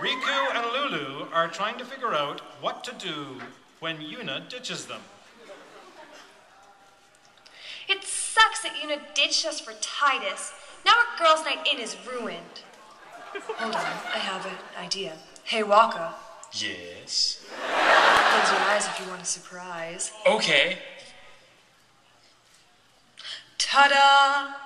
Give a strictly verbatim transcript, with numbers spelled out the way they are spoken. Riku and Lulu are trying to figure out what to do when Yuna ditches them. It sucks that Yuna ditched us for Titus. Now our girls' night in is ruined. Hold on, I have an idea. Hey, Waka. Yes? Close your eyes if you want a surprise. Okay. Ta-da!